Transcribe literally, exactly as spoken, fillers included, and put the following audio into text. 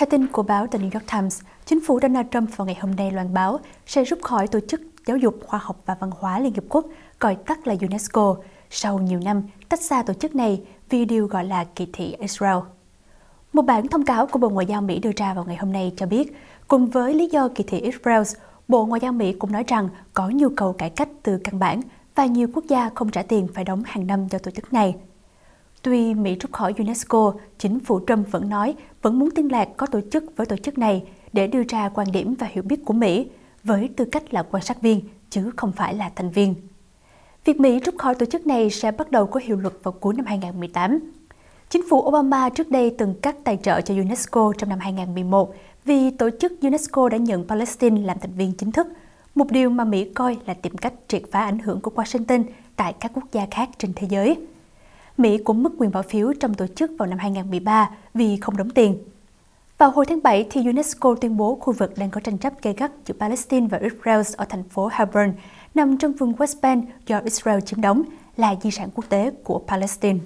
Theo tin của báo The New York Times, chính phủ Donald Trump vào ngày hôm nay loan báo sẽ rút khỏi Tổ chức Giáo dục, Khoa học và Văn hóa Liên Hiệp Quốc, gọi tắt là UNESCO, sau nhiều năm tách xa tổ chức này vì điều gọi là kỳ thị Israel. Một bản thông cáo của Bộ Ngoại giao Mỹ đưa ra vào ngày hôm nay cho biết, cùng với lý do kỳ thị Israel, Bộ Ngoại giao Mỹ cũng nói rằng có nhu cầu cải cách từ căn bản và nhiều quốc gia không trả tiền phải đóng hàng năm cho tổ chức này. Tuy Mỹ rút khỏi UNESCO, chính phủ Trump vẫn nói vẫn muốn liên lạc có tổ chức với tổ chức này để đưa ra quan điểm và hiểu biết của Mỹ với tư cách là quan sát viên, chứ không phải là thành viên. Việc Mỹ rút khỏi tổ chức này sẽ bắt đầu có hiệu lực vào cuối năm hai nghìn không trăm mười tám. Chính phủ Obama trước đây từng cắt tài trợ cho UNESCO trong năm hai nghìn không trăm mười một vì tổ chức UNESCO đã nhận Palestine làm thành viên chính thức, một điều mà Mỹ coi là tìm cách triệt phá ảnh hưởng của Washington tại các quốc gia khác trên thế giới. Mỹ cũng mất quyền bỏ phiếu trong tổ chức vào năm hai nghìn không trăm mười ba vì không đóng tiền. Vào hồi tháng bảy, thì UNESCO tuyên bố khu vực đang có tranh chấp gay gắt giữa Palestine và Israel ở thành phố Hebron, nằm trong vùng West Bank do Israel chiếm đóng, là di sản quốc tế của Palestine.